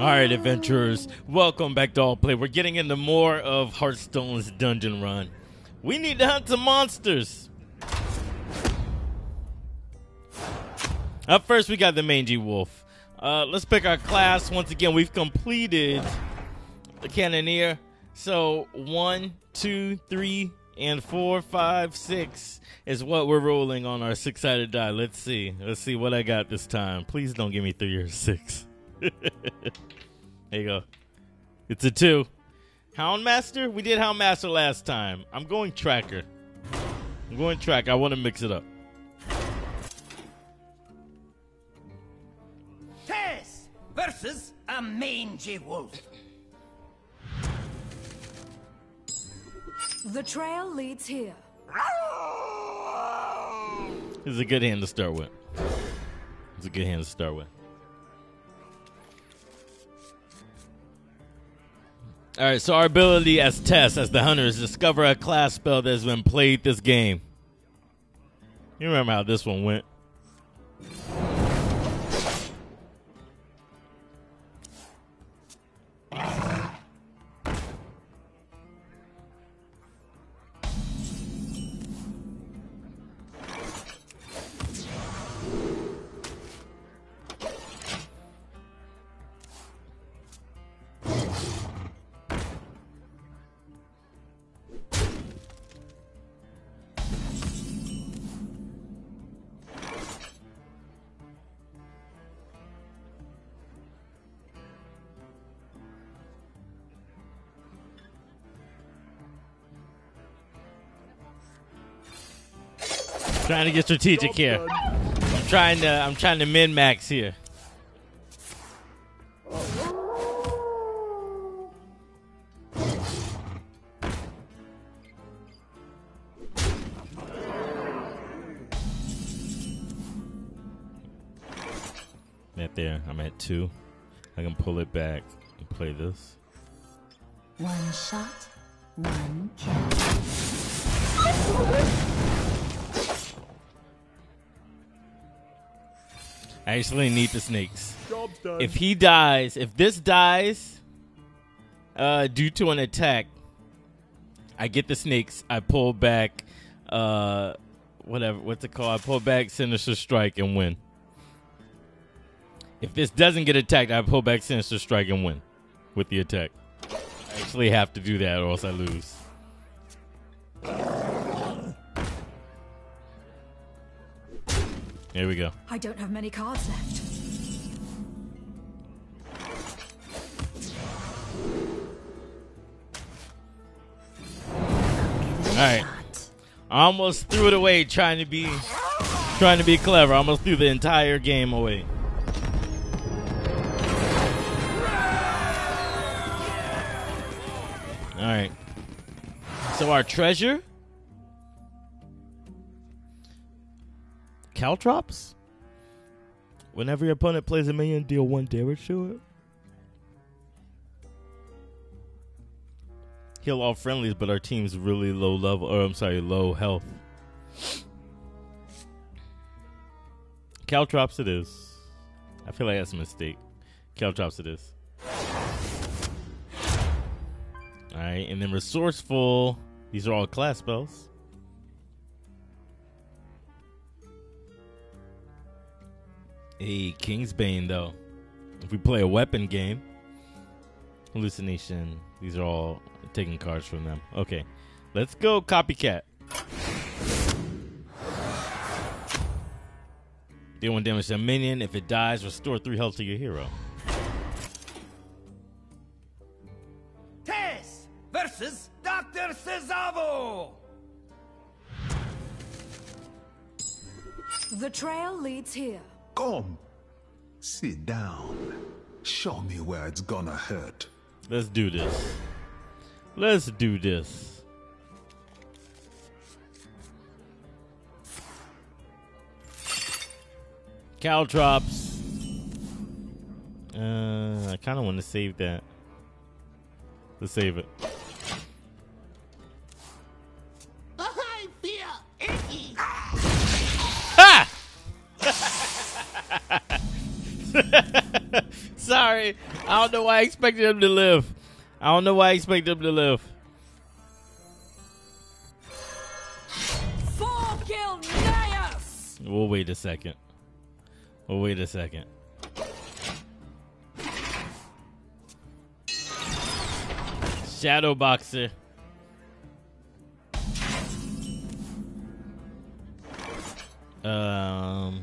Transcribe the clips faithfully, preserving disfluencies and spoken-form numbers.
Alright, adventurers, welcome back to All Play. We're getting into more of Hearthstone's dungeon run. We need to hunt some monsters. Up first, we got the Mangy Wolf. Uh, let's pick our class. Once again, we've completed the Cannoneer. So, one, two, three, and four, five, six is what we're rolling on our six-sided die. Let's see. Let's see what I got this time. Please don't give me three or six. There you go. It's a two. Houndmaster? We did Houndmaster last time. I'm going Tracker. I'm going Tracker. I want to mix it up. Tess versus a Mangy Wolf. The trail leads here. This is a good hand to start with. It's a good hand to start with. All right, so our ability as Tess, as the hunter, is discover a class spell that has been played this game. You remember how this one went. Trying to get strategic here. I'm trying to I'm trying to min max here. Right there, I'm at two. I can pull it back and play this. One shot, one kill. I actually need the snakes. If he dies, if this dies uh, due to an attack, I get the snakes. I pull back, uh, whatever, what's it called? I pull back Sinister Strike and win. If this doesn't get attacked, I pull back Sinister Strike and win with the attack. I actually have to do that or else I lose. Here we go. I don't have many cards left. Alright. I almost threw it away trying to be trying to be clever. I almost threw the entire game away. Alright. So our treasure? Caltrops? Whenever your opponent plays a minion, deal one damage to it. Heal all friendlies, but our team's really low level, or I'm sorry, low health. Caltrops it is. I feel like that's a mistake. Caltrops it is. Alright, and then resourceful. These are all class spells. A Kingsbane, though. If we play a weapon game, hallucination. These are all taking cards from them. Okay, let's go copycat. Deal one damage to a minion. If it dies, restore three health to your hero. Tess versus Doctor Cesavo. The trail leads here. Come, sit down. Show me where it's gonna hurt. Let's do this. Let's do this. Caltrops. Uh, I kind of want to save that. Let's save it. I feel icky. Ah! sorry. I don't know why I expected him to live. I don't know why I expected him to live. We'll wait a second. We'll wait a second. Shadow Boxer. Um,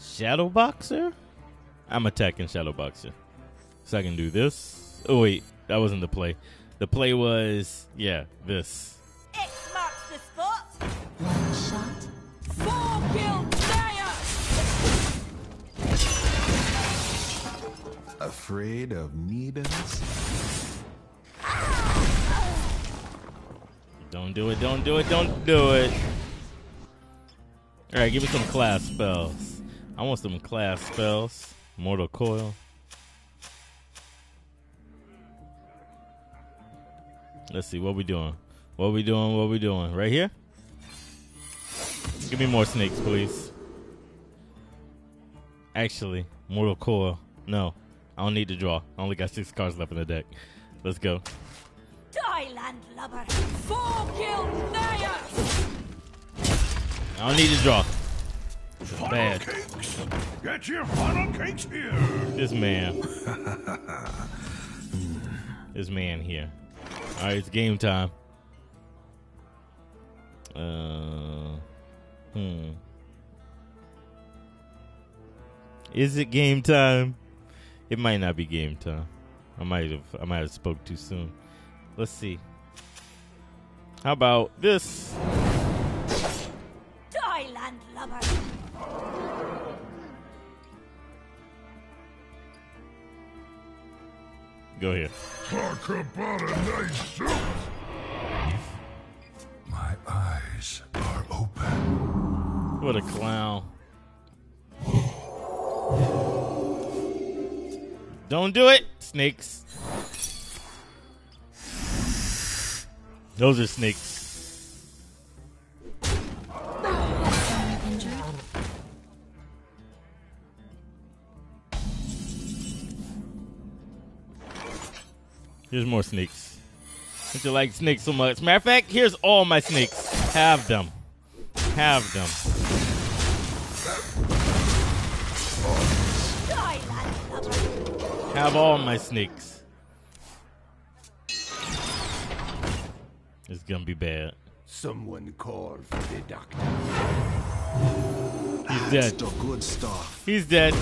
Shadow Boxer? I'm attacking Shadow Boxer. So I can do this. Oh wait, that wasn't the play. The play was, yeah, this. X marks the spot. One shot. Four kill giant. Afraid of needles? Don't do it, don't do it, don't do it. All right, give me some class spells. I want some class spells. Mortal Coil. Let's see what we doing. What we doing? What we doing? Right here. Give me more snakes, please. Actually, Mortal Coil. No, I don't need to draw. I only got six cards left in the deck. Let's go. Die, landlubber. Four kill Naya. I don't need to draw. This is bad. Cakes. Get your funnel cakes here. This man. This man here. All right, it's game time. Uh, hmm. Is it game time? It might not be game time. I might have. I might have spoke too soon. Let's see. How about this? Go here. Talk about a nice suit. My eyes are open. What a clown. Don't do it, snakes. Those are snakes. Here's more snakes. Don't you like snakes so much? Matter of fact, here's all my snakes. Have them. Have them. Have all my snakes. It's gonna be bad. Someone call for the doctor. He's dead. That's the good stuff. He's dead.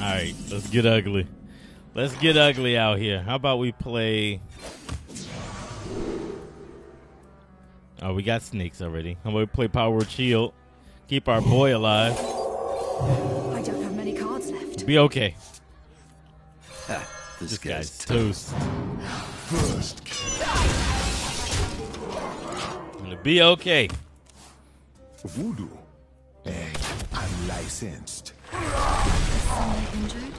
All right, let's get ugly. Let's get ugly out here. How about we play? Oh, we got snakes already. How about we play Power Word Shield? Keep our boy alive. I don't have many cards left. Be okay. Ah, this, this guy's, guy's toast. toast. First. Be okay. Voodoo. Hey, I'm licensed.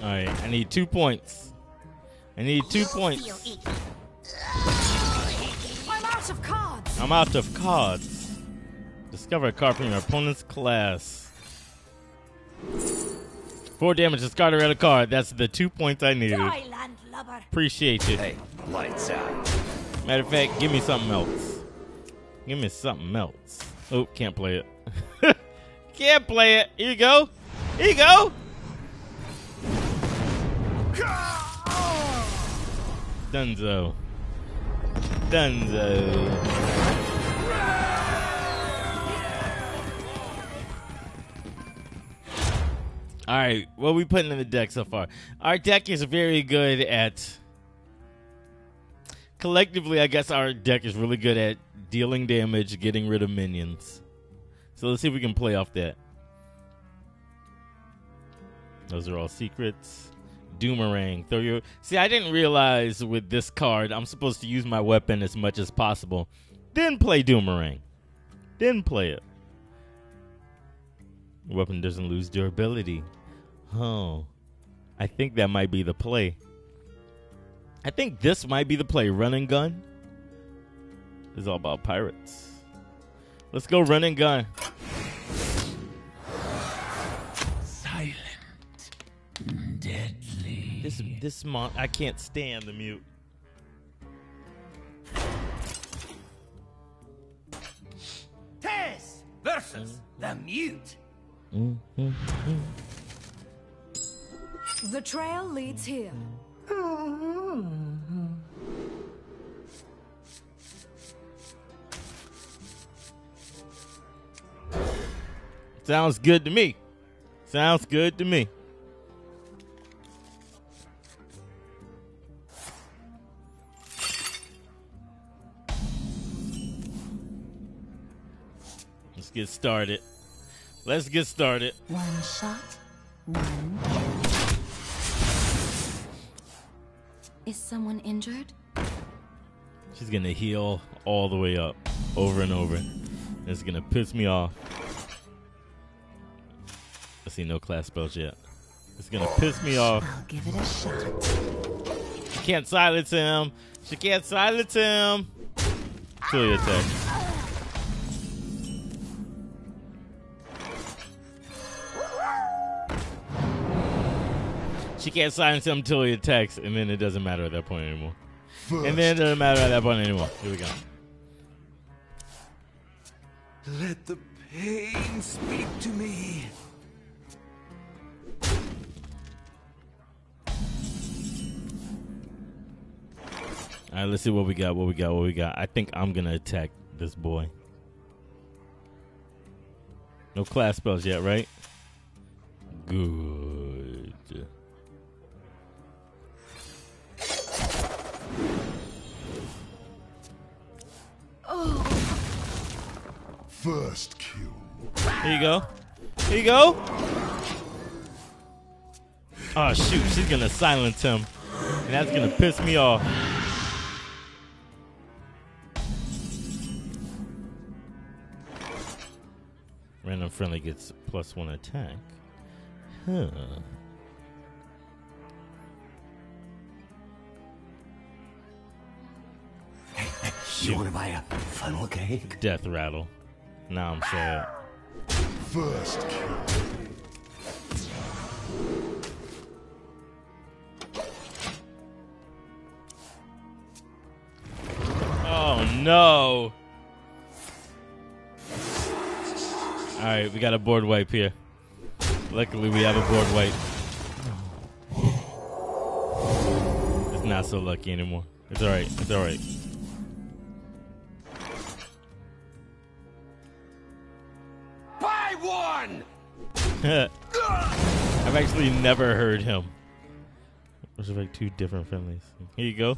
Alright, I need two points. I need two points. I'm out of cards. I'm out of cards. Discover a card from your opponent's class. Four damage, discard a red card. That's the two points I needed. Appreciate it. Hey, lights out. Matter of fact, give me something else. Give me something else. Oh, can't play it. Can't play it. Here you go. Here you go. Dunzo. Dunzo. All right, what are we putting in the deck so far? Our deck is very good at... Collectively, I guess our deck is really good at dealing damage, getting rid of minions. So let's see if we can play off that. Those are all secrets. Doomerang. Throw your... See, I didn't realize with this card, I'm supposed to use my weapon as much as possible. Then play Doomerang. Then play it. Weapon doesn't lose durability. Oh. I think that might be the play. I think this might be the play. Run and gun. This is all about pirates. Let's go run and gun. This this mon I can't stand the mute. Tess versus the mute. The trail leads here. Sounds good to me. Sounds good to me. Let's get started. Let's get started. One shot. One. Is someone injured? She's gonna heal all the way up, over and over. It's gonna piss me off. I see no class spells yet. It's gonna piss me off. I'll give it a shot. She can't silence him. She can't silence him. Truly attack. She can't silence him until he attacks, and then it doesn't matter at that point anymore. First. And then it doesn't matter at that point anymore. Here we go. Let the pain speak to me. All right, let's see what we got, what we got, what we got. I think I'm going to attack this boy. No class spells yet, right? Good. Oh. First kill. Here you go. Here you go. Oh, shoot. She's going to silence him. And that's going to piss me off. Random friendly gets plus one attack. Huh. Hey, hey, you want to buy a funnel cake? Death rattle. Now I'm sad. First kill. Oh no. All right, we got a board wipe here. Luckily, we have a board wipe. It's not so lucky anymore. It's all right. It's all right. Buy one. I've actually never heard him. Those are like two different families. Here you go.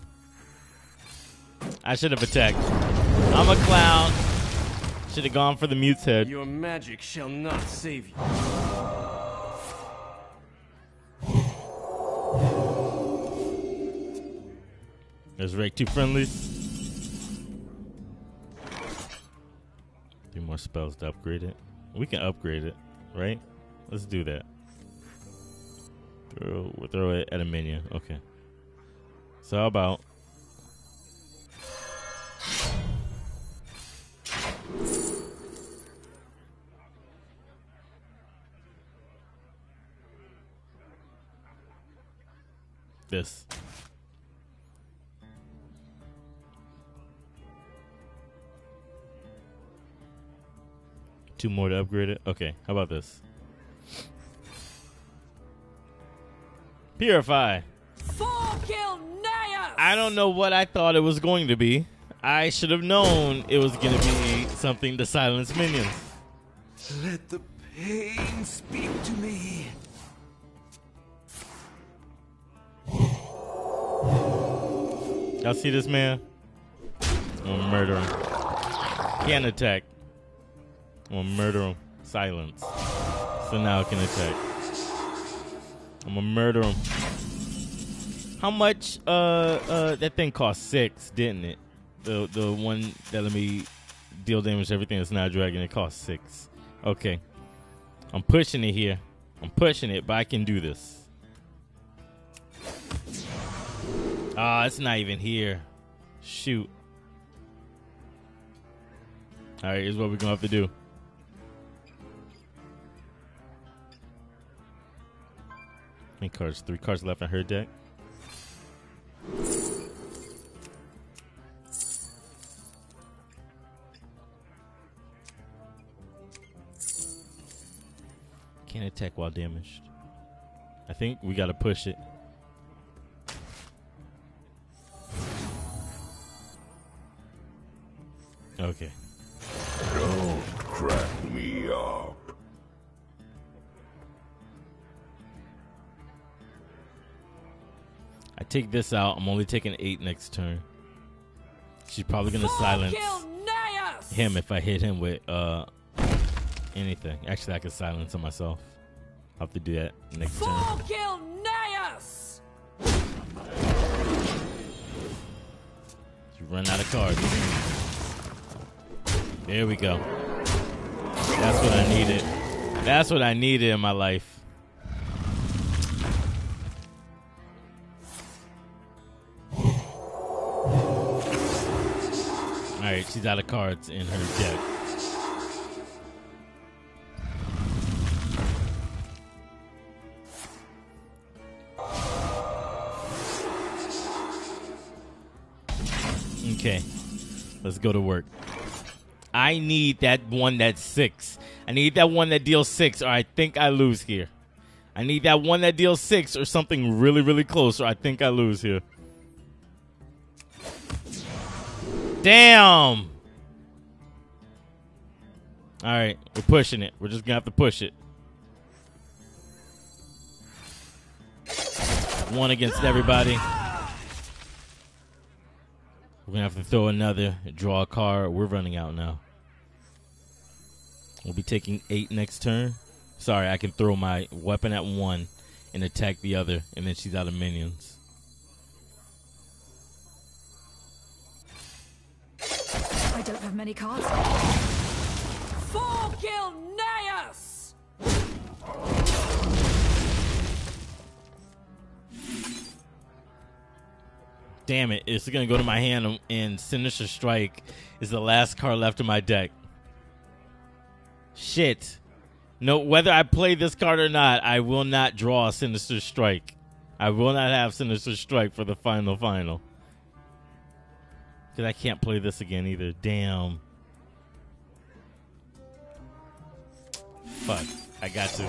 I should have attacked. I'm a clown. Should have gone for the mute's head. Your magic shall not save you. There's rank two friendlies. Three more spells to upgrade it. We can upgrade it, right? Let's do that. Throw, we'll throw it at a minion. Okay. So how about... this. Two more to upgrade it. Okay, how about this? Purify. Full kill Naya. I don't know what I thought it was going to be. I should have known it was going to be something to silence minions. Let the pain speak to me. Y'all see this man? I'm gonna murder him. Can't attack. I'm gonna murder him. Silence. So now I can attack. I'm gonna murder him. How much? Uh, uh, that thing cost six, didn't it? The the one that let me deal damage to everything that's not a dragon. It cost six. Okay. I'm pushing it here. I'm pushing it, but I can do this. Ah, oh, it's not even here. Shoot. All right, here's what we're going to have to do. How many cards? Three cards left in her deck. Can't attack while damaged. I think we gotta push it. Okay. Don't crack me up. I take this out. I'm only taking eight next turn. She's probably gonna Full silence him if I hit him with uh anything. Actually, I can silence him myself. I'll have to do that next Full turn. Kill Naeus! You run out of cards. There we go. That's what I needed. That's what I needed in my life. Alright, she's out of cards in her deck. Okay, let's go to work. I need that one that's six. I need that one that deals six, or I think I lose here. I need that one that deals six, or something really, really close, or I think I lose here. Damn! Alright, we're pushing it. We're just gonna have to push it. One against everybody. We're gonna have to throw another, draw a card. We're running out now. We'll be taking eight next turn. Sorry, I can throw my weapon at one and attack the other, and then she's out of minions. I don't have many cards. Full kill Naeus! Damn it, it's gonna go to my hand, and Sinister Strike is the last card left in my deck. Shit. No, whether I play this card or not, I will not draw Sinister Strike. I will not have Sinister Strike for the final final. Because I can't play this again either. Damn. Fuck. I got to.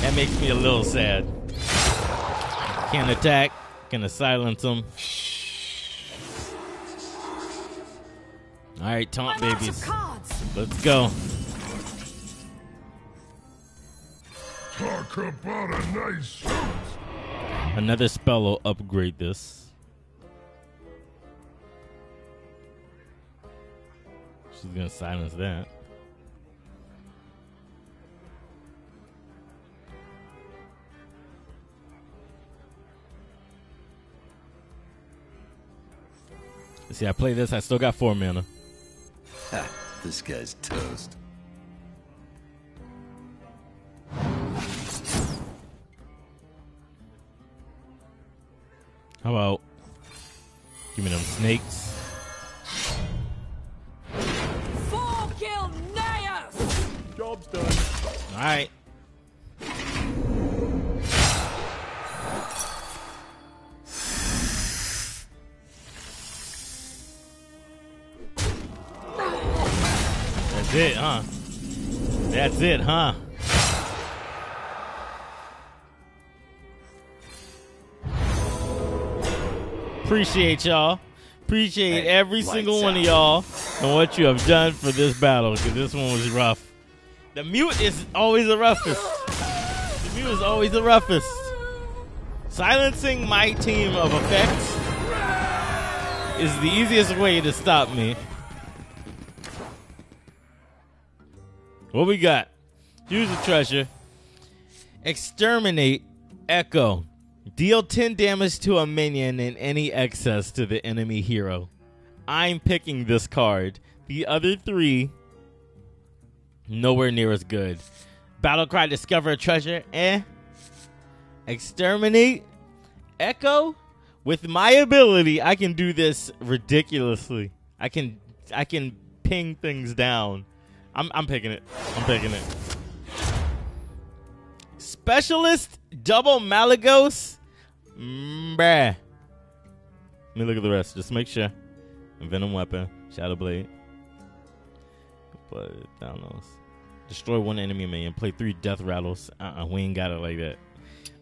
That makes me a little sad. Can't attack. Gonna silence him. Alright, taunt babies. Let's go. Talk about a nice suit. Another spell will upgrade this. She's gonna silence that. See, I play this. I still got four mana. Ha, this guy's toast. How about give me them snakes? Job's done. All right. That's it, huh? That's it, huh? Appreciate y'all. Appreciate every single one of y'all and what you have done for this battle, because this one was rough. The mute is always the roughest. The mute is always the roughest. Silencing my team of effects is the easiest way to stop me. What we got? Use the treasure. Exterminate Echo. Deal ten damage to a minion and any excess to the enemy hero. I'm picking this card. The other three... nowhere near as good. Battlecry, discover a treasure. Eh. Exterminate Echo. With my ability, I can do this ridiculously. I can I can ping things down. I'm I'm picking it. I'm picking it. Specialist double Malygos. Meh. Let me look at the rest. Just make sure. Venom weapon. Shadow Blade. But I don't know. Destroy one enemy minion. Play three death rattles. Uh-uh, we ain't got it like that.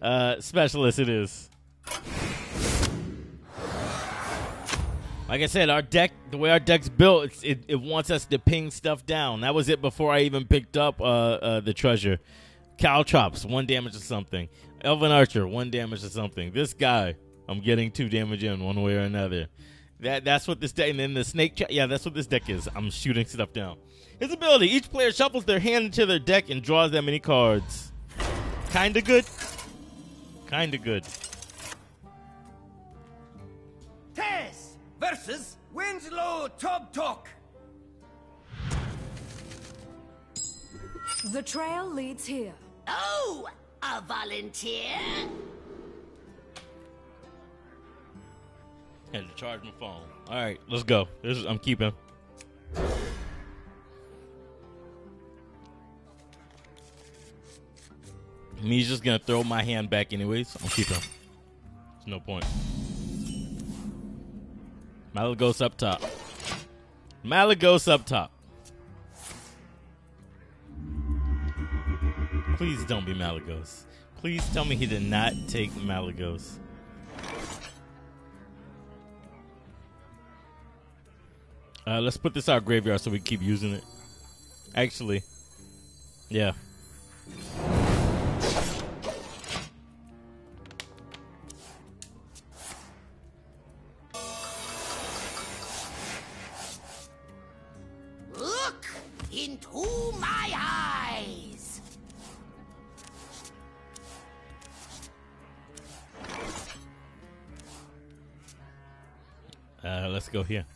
Uh, specialist it is. Like I said, our deck, the way our deck's built, it's, it, it wants us to ping stuff down. That was it before I even picked up uh, uh, the treasure. Caltrops, one damage or something. Elven Archer, one damage or something. This guy, I'm getting two damage in one way or another. That That's what this deck, and then the snake, yeah, that's what this deck is. I'm shooting stuff down. His ability, each player shuffles their hand into their deck and draws that many cards. Kinda good. Kinda good. Tess versus Winslow Top Talk. The trail leads here. Oh, a volunteer? Had to charge my phone. All right, let's go. This is, I'm keeping. Me just gonna throw my hand back anyways. I'm keeping. There's no point. Malygos up top. Malygos up top. Please don't be Malygos. Please tell me he did not take Malygos. Uh, let's put this out graveyard so we keep using it. Actually, yeah. Look into my eyes. Uh, let's go here.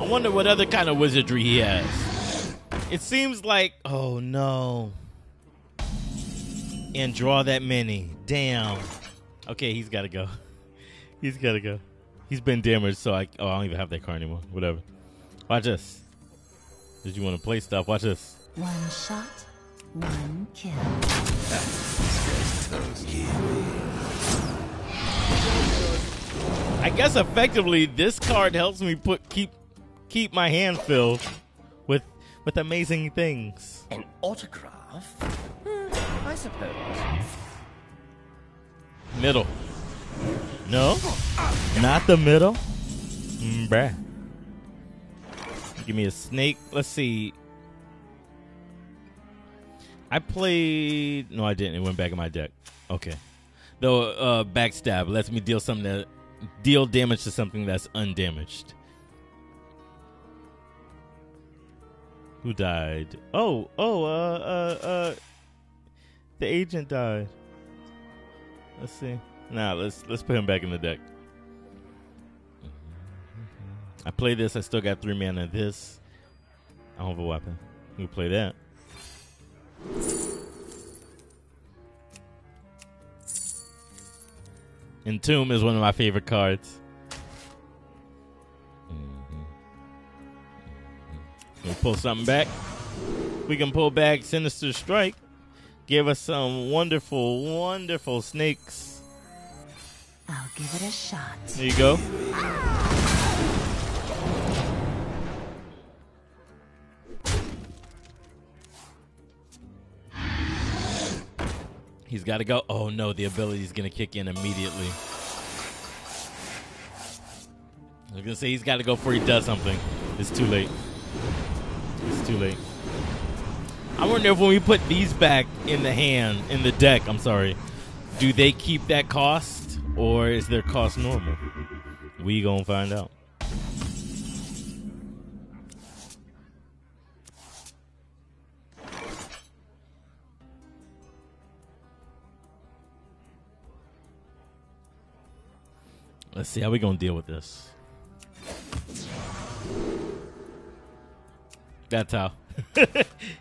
I wonder what other kind of wizardry he has. It seems like, oh no. And draw that many. Damn. Okay, he's gotta go. He's gotta go. He's been damaged, so I, oh, I don't even have that card anymore. Whatever. Watch this. Did you want to play stuff? Watch this. One shot, one kill. I guess effectively this card helps me put keep Keep my hand filled with with amazing things. An autograph? Hmm, I suppose. Middle. No? Not the middle? Mm, bruh. Give me a snake. Let's see. I played... No, I didn't. It went back in my deck. Okay. Though, uh, backstab lets me deal something that... Deal damage to something that's undamaged. Who died? Oh, oh, uh, uh, uh, the agent died. Let's see. Nah, let's let's put him back in the deck. I play this. I still got three mana. This. I don't have a weapon. We play that. Entomb is one of my favorite cards. We'll pull something back. We can pull back Sinister Strike. Give us some wonderful, wonderful snakes. I'll give it a shot. There you go. He's got to go. Oh no, the ability's going to kick in immediately. I was going to say he's got to go before he does something. It's too late. It's too late. I wonder if when we put these back in the hand, in the deck, I'm sorry, do they keep that cost or is their cost normal? We gonna find out. Let's see how we gonna deal with this. That's how.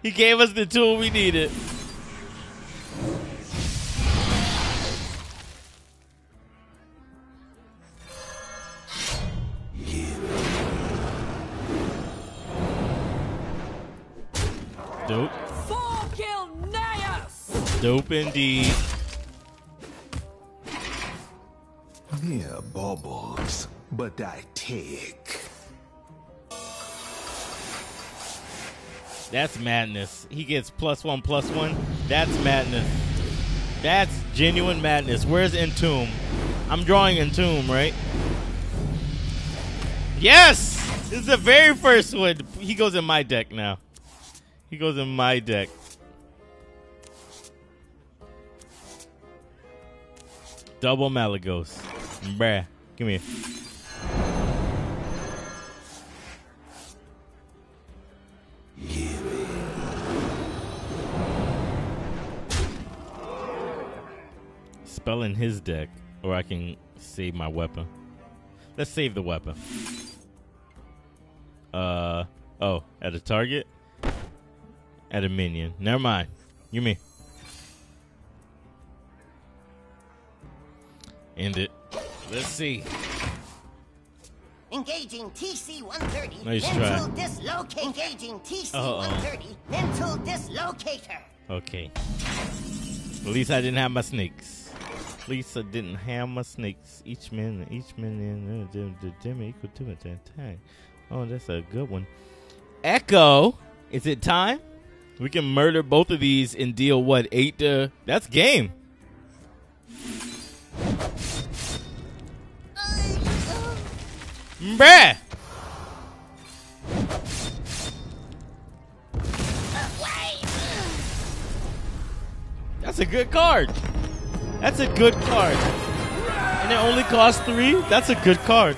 He gave us the tool we needed. Dope. Four kill Nayas. Dope indeed. Mere baubles, but I take. That's madness. He gets plus one, plus one. That's madness. That's genuine madness. Where's Entomb? I'm drawing Entomb, right? Yes! It's the very first one. He goes in my deck now. He goes in my deck. Double Malygos. Bruh. Come here. Spell in his deck, or I can save my weapon. Let's save the weapon. Uh oh, at a target? At a minion. Never mind. You mean. End it. Let's see. Engaging T C one thirty. Nice try. Dislocate. Engaging T C one thirty. Mental dislocator. Okay. At least I didn't have my snakes. At least I didn't have my snakes. Each man, each man in the gym equal to it attack. Oh, that's a good one. Echo. Is it time? We can murder both of these and deal what, eight to? That's game. Bruh! That's a good card. That's a good card. And it only costs three? That's a good card.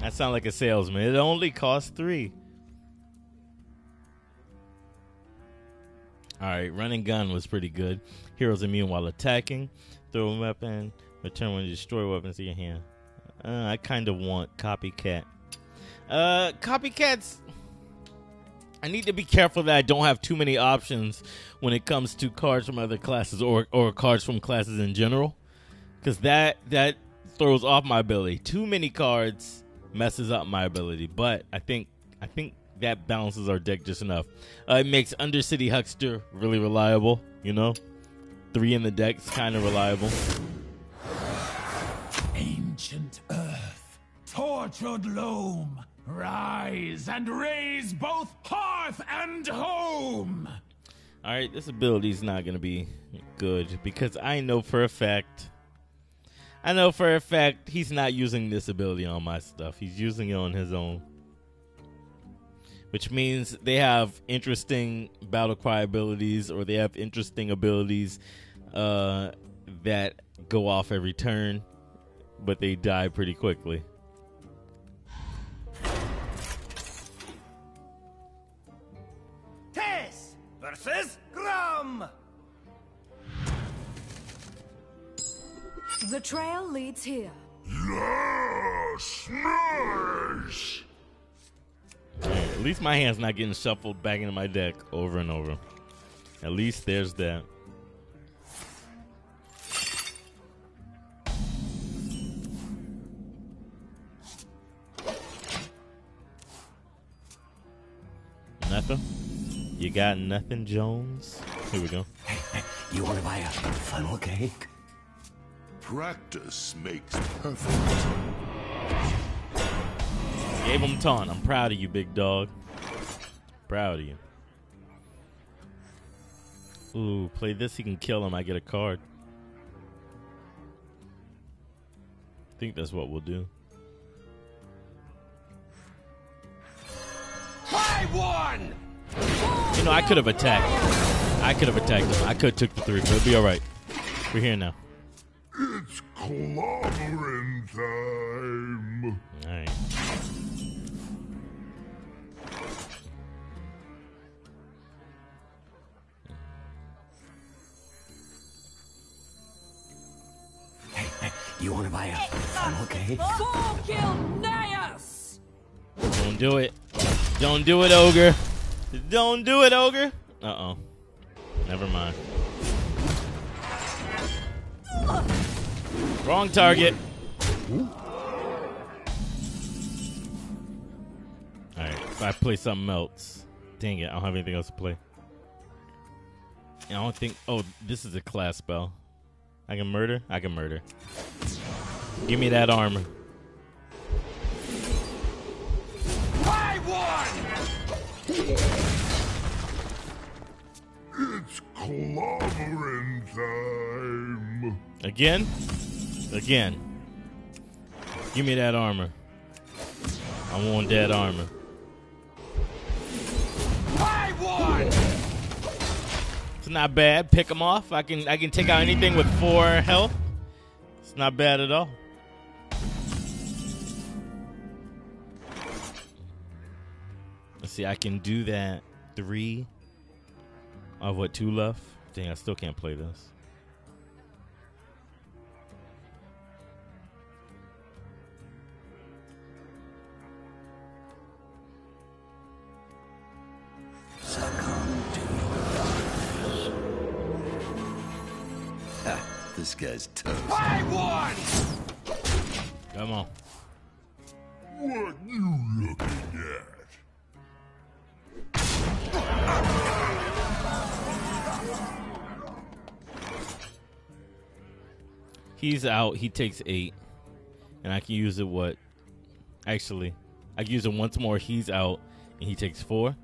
That sounds like a salesman. It only costs three. Alright, run and gun was pretty good. Heroes immune while attacking. Throw a weapon. Return when you destroy weapons to your hand. Uh, I kind of want copycat. Uh, copycats. I need to be careful that I don't have too many options when it comes to cards from other classes or or cards from classes in general, because that that throws off my ability. Too many cards messes up my ability. But I think I think that balances our deck just enough. Uh, it makes Undercity Huckster really reliable. You know, three in the deck's kind of reliable. Ancient Earth, tortured loam, rise and raise both hearth and home. All right, this ability's not gonna be good because I know for a fact, I know for a fact he's not using this ability on my stuff. He's using it on his own, which means they have interesting battle cry abilities, or they have interesting abilities uh, that go off every turn. But they die pretty quickly. Tess versus Grum. The trail leads here. Yes, nice. Right, at least my hand's not getting shuffled back into my deck over and over. At least there's that. Nothing? You got nothing, Jones? Here we go. Hey, hey, you want to buy a funnel cake? Practice makes perfect. Gave him taunt. I'm proud of you, big dog. Proud of you. Ooh, play this. He can kill him. I get a card. I think that's what we'll do. One. You know, I could have attacked. I could have attacked him. I could have took the three, but it'll be all right. We're here now. It's clobbering time. All right. Hey, hey, you want to buy a funnel cake? Soul kill Naias. Don't do it. Don't do it, Ogre. Don't do it, Ogre. Uh-oh. Never mind. Wrong target. Alright, if I play something else. Dang it, I don't have anything else to play. I don't think... Oh, this is a class spell. I can murder? I can murder. Give me that armor. It's clobbering time. Again? Again. Give me that armor. I want that armor. My ward! It's not bad. Pick them off. I can I can take out anything with four health. It's not bad at all. Let's see. I can do that. Three. I have what, two left? Dang, I still can't play this. Ha, this guy's tough. I won! Come on. What you looking at? He's out. He takes eight. And I can use it what? Actually, I can use it once more. He's out. And he takes four.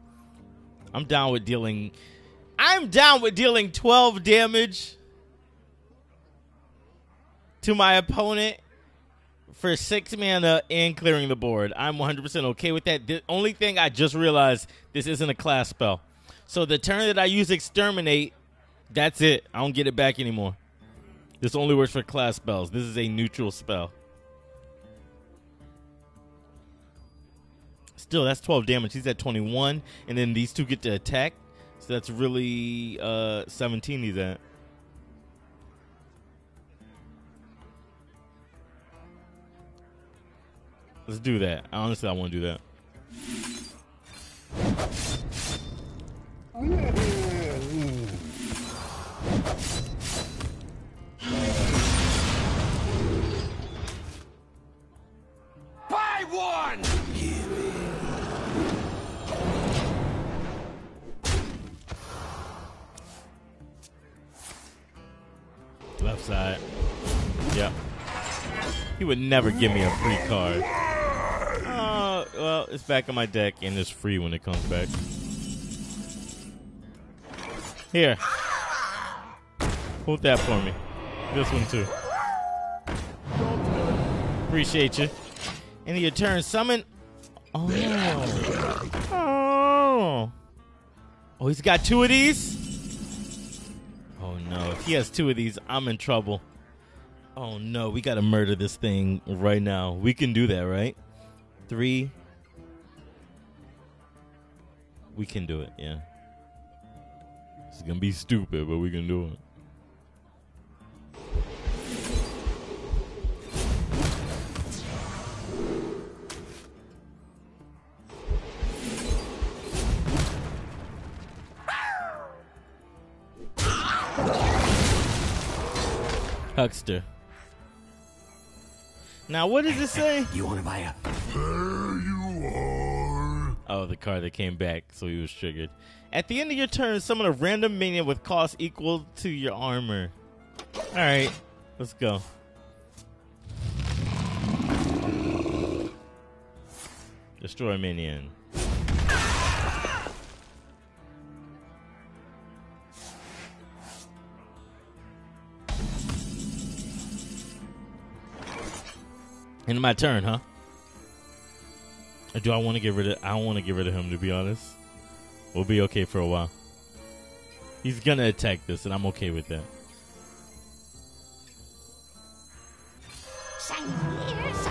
I'm down with dealing. I'm down with dealing twelve damage to my opponent for six mana and clearing the board. I'm one hundred percent okay with that. The only thing I just realized, this isn't a class spell. So the turn that I use Exterminate, that's it. I don't get it back anymore. This only works for class spells. This is a neutral spell. Still, that's twelve damage. He's at twenty-one, and then these two get to attack. So that's really uh, seventeen he's at. Let's do that. Honestly, I want to do that. Buy one! Left side. Yep. He would never give me a free card. Oh, well, it's back on my deck and it's free when it comes back. Here. Hold that for me. This one too. Appreciate you. And your turn, summon. Oh. Oh. Oh, he's got two of these? Oh no, if he has two of these, I'm in trouble. Oh no, we gotta murder this thing right now. We can do that, right? Three. We can do it, yeah. It's gonna be stupid, but we can do it. Huckster. Now, what does it say? You want to buy a? There you are. Oh, the card that came back, so he was triggered. At the end of your turn, summon a random minion with cost equal to your armor. All right, let's go. Destroy minion. End of my turn, huh? Or do I want to get rid of? I don't want to get rid of him, to be honest. We'll be okay for a while. He's gonna attack this, and I'm okay with that. Shiny, shiny, nice,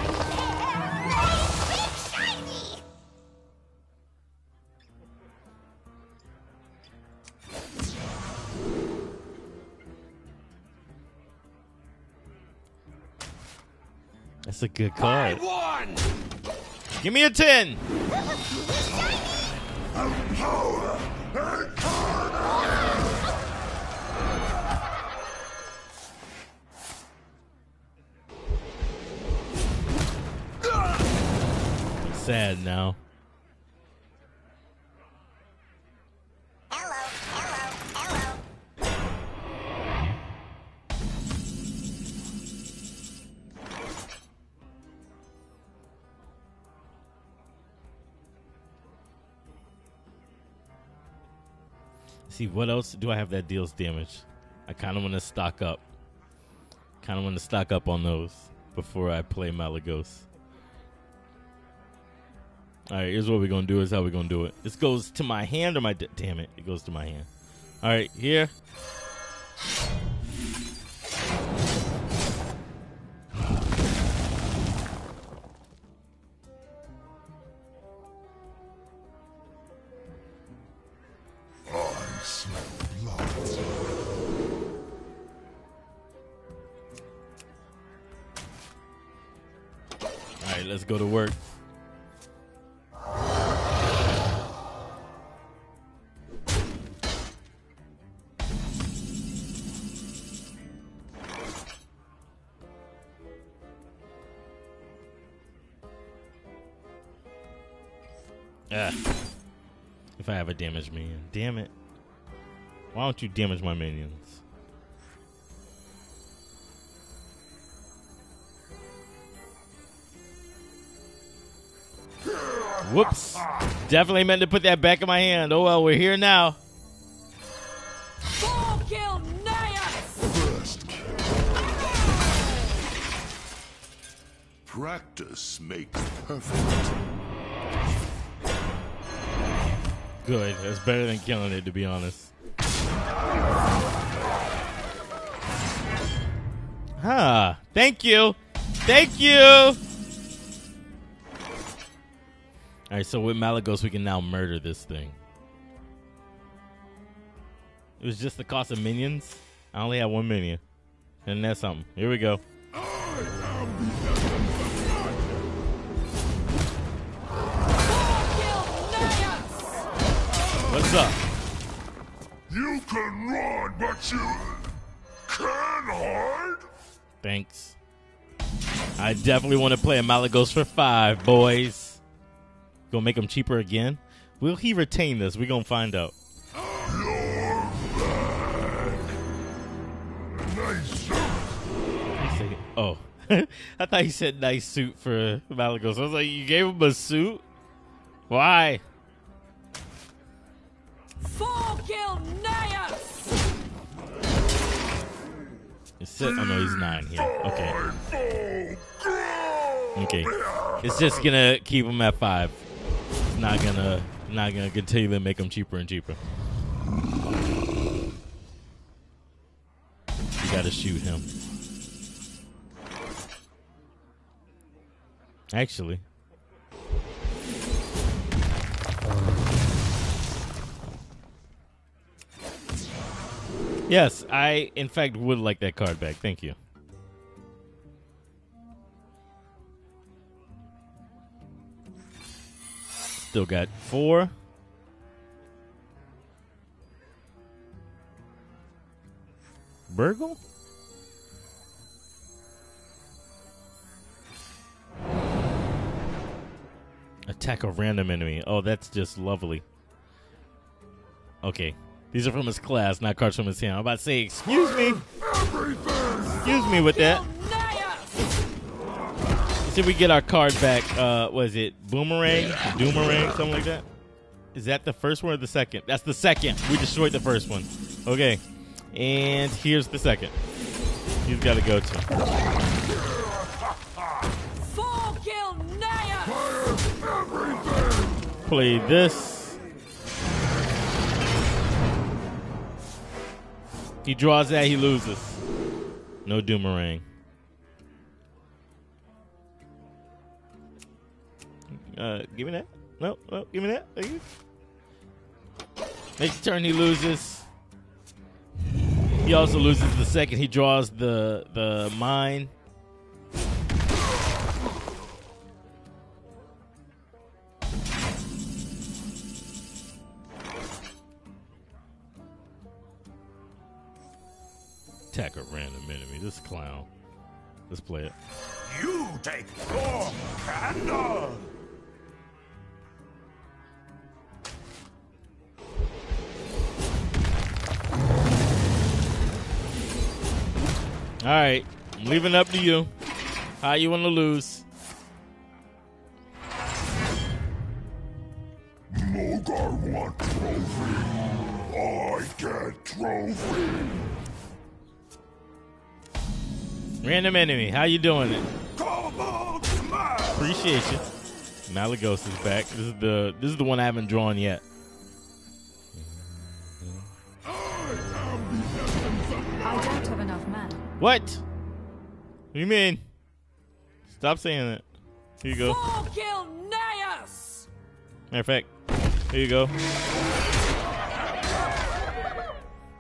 big shiny. That's a good card. Give me a ten. Sad now. See, what else do I have that deals damage? I kind of want to stock up. Kind of want to stock up on those before I play Malygos. All right, here's what we're going to do. Is how we're going to do it. This goes to my hand or my... Damn it, it goes to my hand. All right, here. Let's go to work. Ah. If I have a damaged minion. Damn it. Why don't you damage my minions? Whoops. Definitely meant to put that back in my hand. Oh well, we're here now. Full kill, nice. First kill. Practice makes perfect. Good. That's better than killing it, to be honest. Huh. Thank you. Thank you. All right, so with Malygos, we can now murder this thing. It was just the cost of minions. I only had one minion, and that's something. Here we go. What's up? You can run, but you can hide. Thanks. I definitely want to play a Malygos for five, boys. Gonna make him cheaper again? Will he retain this? We're gonna find out. Nice suit. Oh. I thought he said nice suit for Malygos. I was like, you gave him a suit? Why? Full kill Naias! It's oh no, he's nine here. Okay. Okay. It's just gonna keep him at five. Not gonna, not gonna continue to make them cheaper and cheaper. You gotta shoot him. Actually, yes, I in fact would like that card back. Thank you. Still got four. Burgle? Attack a random enemy. Oh, that's just lovely. Okay. These are from his class, not cards from his hand. I'm about to say, excuse me. Excuse me with that. See if we get our card back. Uh, was it Boomerang? Doomerang? Something like that? Is that the first one or the second? That's the second. We destroyed the first one. Okay. And here's the second. You've got to go to. Full kill Naya! Play this. He draws that, he loses. No Doomerang. Uh, give me that. No, no, give me that. Next turn he loses. He also loses the second. He draws the the mine. Attack a random enemy. This clown. Let's play it. You take four candles. All right, I'm leaving it up to you. How you want to lose? Mogar want trophy. I trophy. Random enemy, how you doing it? Appreciate you. Malygos is back. This is the this is the one I haven't drawn yet. I don't have enough mana. What? What do you mean? Stop saying that. Here you go. Matter of fact, here you go.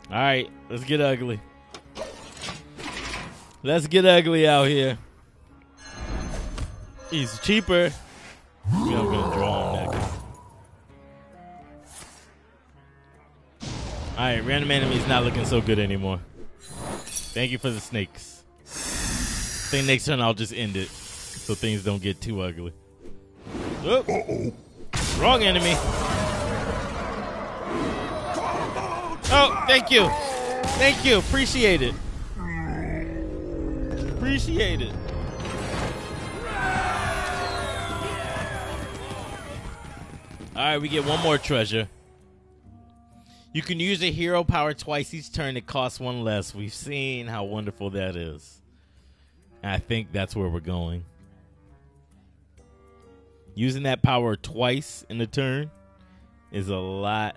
All right, let's get ugly. Let's get ugly out here. He's cheaper. Maybe I'm gonna draw him next. All right, random enemy's not looking so good anymore. Thank you for the snakes. I think next turn I'll just end it so things don't get too ugly. Oh. Uh-oh. Wrong enemy. Oh, thank you. Thank you. Appreciate it. Appreciate it. Alright, we get one more treasure. You can use a hero power twice each turn. It costs one less. We've seen how wonderful that is. And I think that's where we're going. Using that power twice in a turn is a lot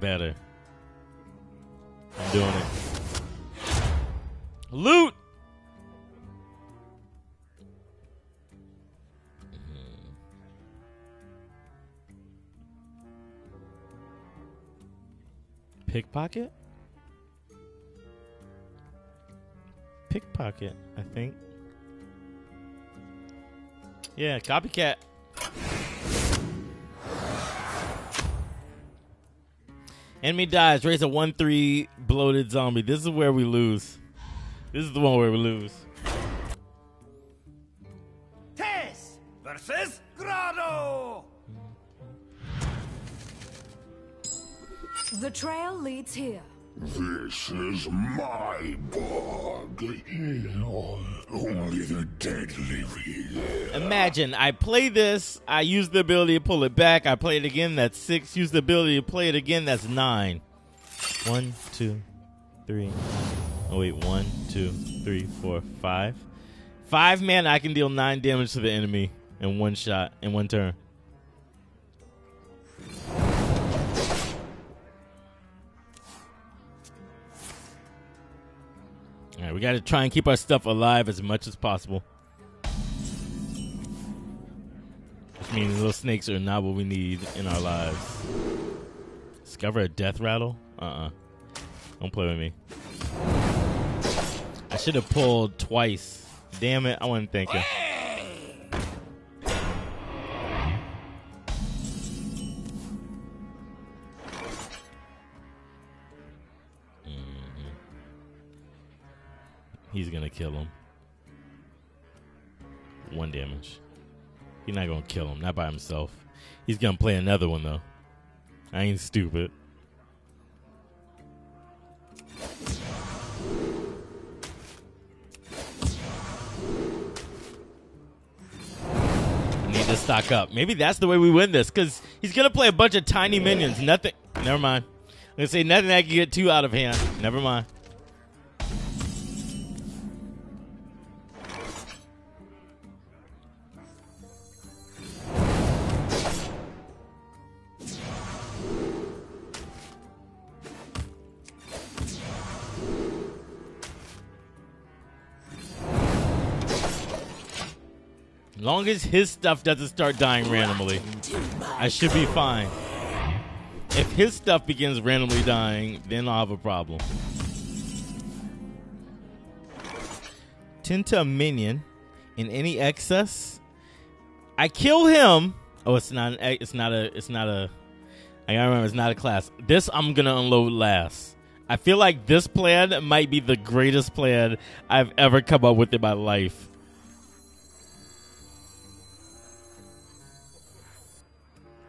better. I'm doing it. Loot! Pickpocket? Pickpocket, I think. Yeah, copycat. Enemy dies, raise a one three bloated zombie. This is where we lose. This is the one where we lose. Tess versus Grotto. The trail leads here. This is my bog. Only the dead live here. Imagine, I play this, I use the ability to pull it back, I play it again, that's six. Use the ability to play it again, that's nine. One, two, three. Oh wait, one, two, three, four, five. Five mana, I can deal nine damage to the enemy in one shot, in one turn. All right, we got to try and keep our stuff alive as much as possible. Which means those snakes are not what we need in our lives. Discover a death rattle? Uh-uh. Don't play with me. I should have pulled twice. Damn it, I wasn't thinking. He's gonna kill him. One damage. He's not gonna kill him, not by himself. He's gonna play another one though. I ain't stupid. I need to stock up. Maybe that's the way we win this, because he's gonna play a bunch of tiny minions. Nothing. Never mind. I'm gonna say nothing I can get too out of hand. Never mind. As long as his stuff doesn't start dying randomly, I should be fine. If his stuff begins randomly dying, then I'll have a problem. Tinta a minion in any excess. I kill him. Oh, it's not an it's not a it's not a I gotta remember it's not a class. This I'm gonna unload last. I feel like this plan might be the greatest plan I've ever come up with in my life.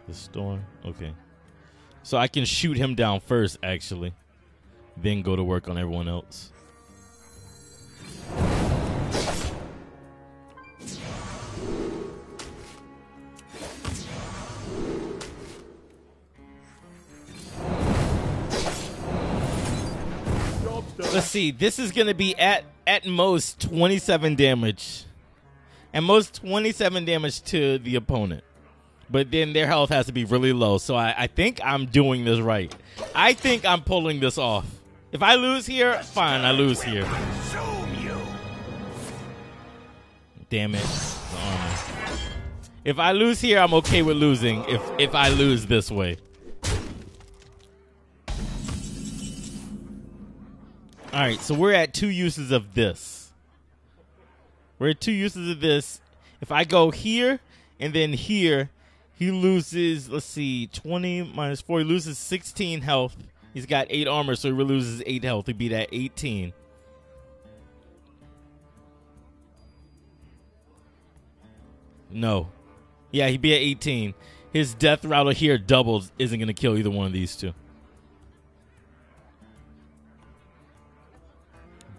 The storm. Okay. So I can shoot him down first, actually. Then go to work on everyone else. Let's see. This is going to be at at most twenty-seven damage. At most twenty-seven damage to the opponent. But then their health has to be really low. So I, I think I'm doing this right. I think I'm pulling this off. If I lose here, fine, I lose here. Damn it. The armor. If I lose here, I'm okay with losing if, if I lose this way. All right, so we're at two uses of this. We're at two uses of this. If I go here and then here, he loses, let's see, twenty minus four. He loses sixteen health. He's got eight armor, so he really loses eight health. He'd be at eighteen. No. Yeah, he'd be at eighteen. His death rattle here doubles. Isn't going to kill either one of these two.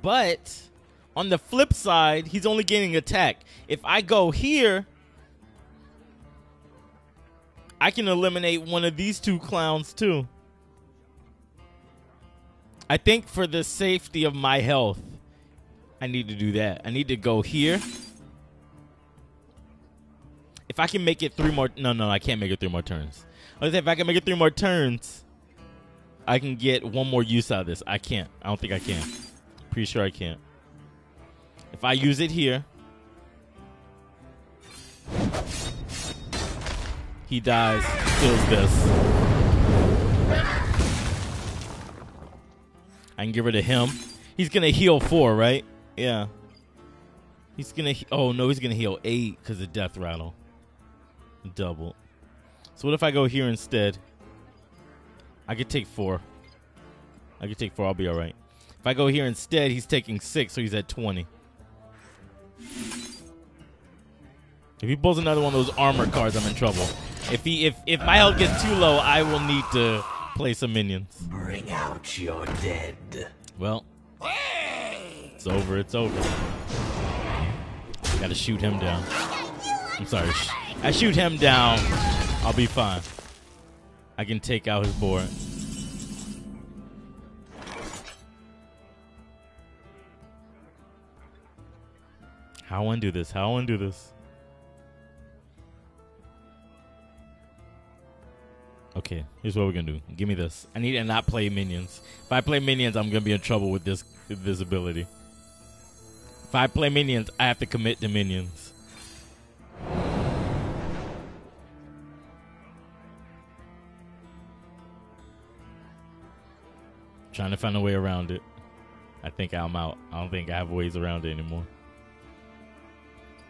But on the flip side, he's only gaining attack. If I go here, I can eliminate one of these two clowns too. I think for the safety of my health, I need to do that. I need to go here. If I can make it three more... No, no, I can't make it three more turns. I was saying, if I can make it three more turns, I can get one more use out of this. I can't. I don't think I can. Pretty sure I can't. If I use it here, he dies, kills this. I can get rid of him. He's going to heal four, right? Yeah. He's going to... Oh, no, he's going to heal eight because of death rattle. Double. So what if I go here instead? I could take four. I could take four. I'll be all right. If I go here instead, he's taking six, so he's at twenty. If he pulls another one of those armor cards, I'm in trouble. If he, if, if my health gets too low, I will need to... play some minions. Bring out your dead. Well, hey! It's over. It's over. Gotta shoot him down. I'm sorry. I shoot him down. I'll be fine. I can take out his board. How undo this? How undo this? Okay, here's what we're gonna do. Give me this. I need to not play minions. If I play minions, I'm gonna be in trouble with this invisibility. If I play minions, I have to commit to minions. Trying to find a way around it. I think I'm out. I don't think I have ways around it anymore.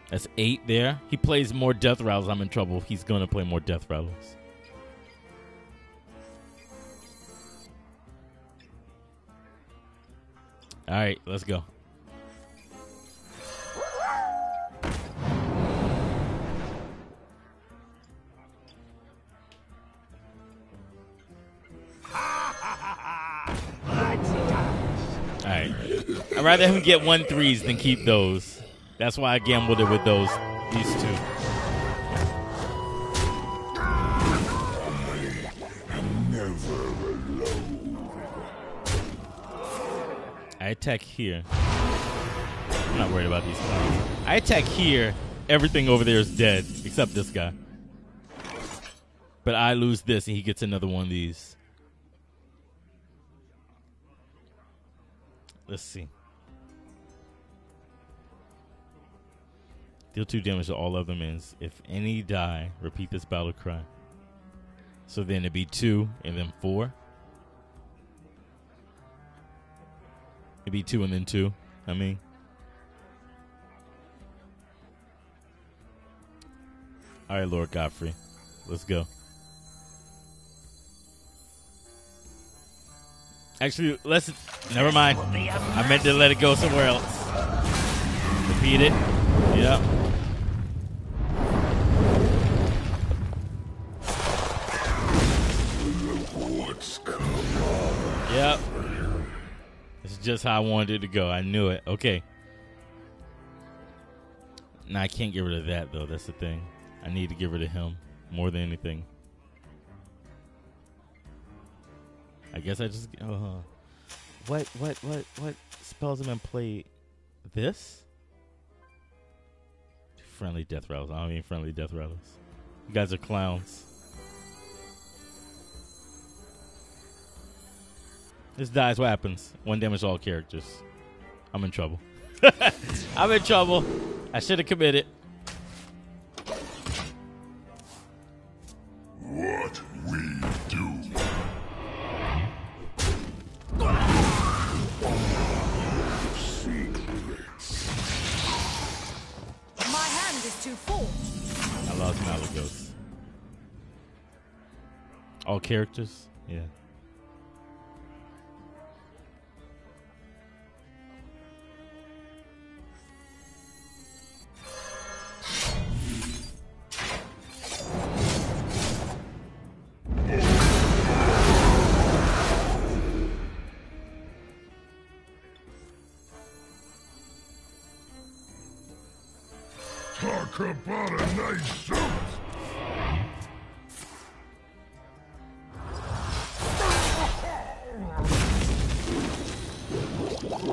That's eight there. He plays more death rattles. I'm in trouble. He's gonna play more death rattles. All right, let's go. All right. I'd rather him get one threes than keep those. That's why I gambled it with those, these two. I'm never alone. I attack here. I'm not worried about these guys. I attack here. Everything over there is dead except this guy. But I lose this and he gets another one of these. Let's see. Deal two damage to all other minions. If any die, repeat this battle cry. So then it'd be two and then four. It'd be two and then two. I mean, all right, Lord Godfrey, let's go. Actually, let's. Never mind. I meant to let it go somewhere else. Repeat it. Yep. Yep. It's just how I wanted it to go. I knew it. Okay. Now, I can't get rid of that, though. That's the thing. I need to get rid of him more than anything. I guess I just... Uh, What, what, what, what spells I'm in play? This? Friendly death rattles. I don't mean friendly death rattles. You guys are clowns. This dies. What happens? One damage to all characters. I'm in trouble. I'm in trouble. I should have committed. What we do. My hand is too full. I lost Malygos. All characters? Yeah. About a nice suit.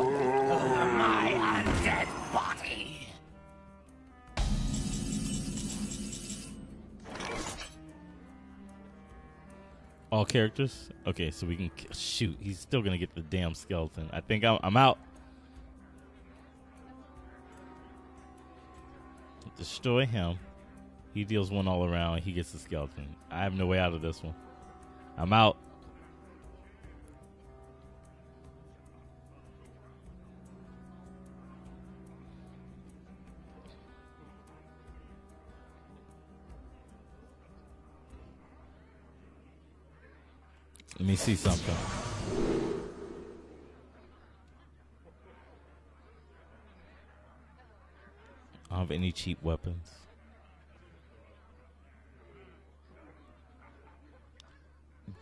My undead body. All characters? Okay, so we can shoot. He's still gonna get the damn skeleton. I think I'm, I'm out. Destroy him. He deals one all around. He gets the skeleton. I have no way out of this one. I'm out. Let me see something. I don't have any cheap weapons.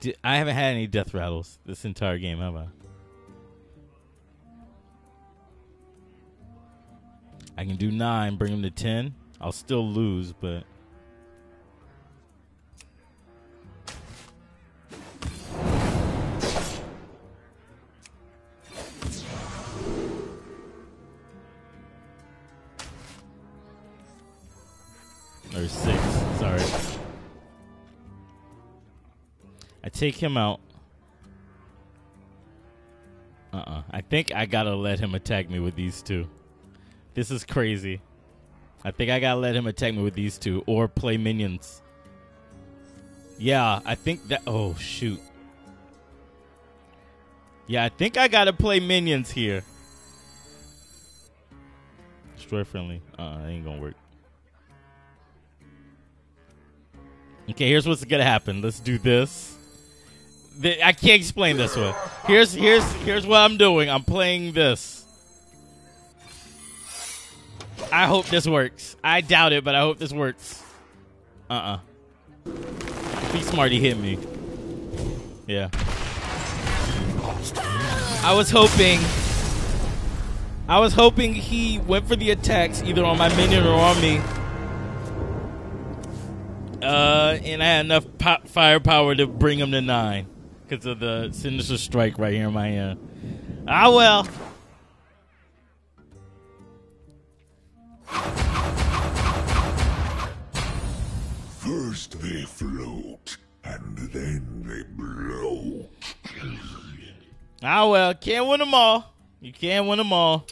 D I haven't had any death rattles this entire game, have I? I can do nine, bring him to ten. I'll still lose, but... Or six, sorry. I take him out. Uh-uh. I think I gotta let him attack me with these two. This is crazy. I think I gotta let him attack me with these two or play minions. Yeah, I think that... Oh, shoot. Yeah, I think I gotta play minions here. Destroy friendly. Uh-uh, ain't gonna work. Okay, here's what's gonna happen. Let's do this. The, I can't explain this one. Here's here's here's what I'm doing. I'm playing this. I hope this works. I doubt it, but I hope this works. Uh-uh. Be smart, he hit me. Yeah. I was hoping. I was hoping he went for the attacks either on my minion or on me. Uh, and I had enough pop firepower to bring him to nine because of the Sinister Strike right here in my hand. Ah, well. First they float, and then they blow. Ah, well, can't win them all. You can't win them all.